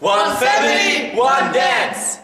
One family, one dance.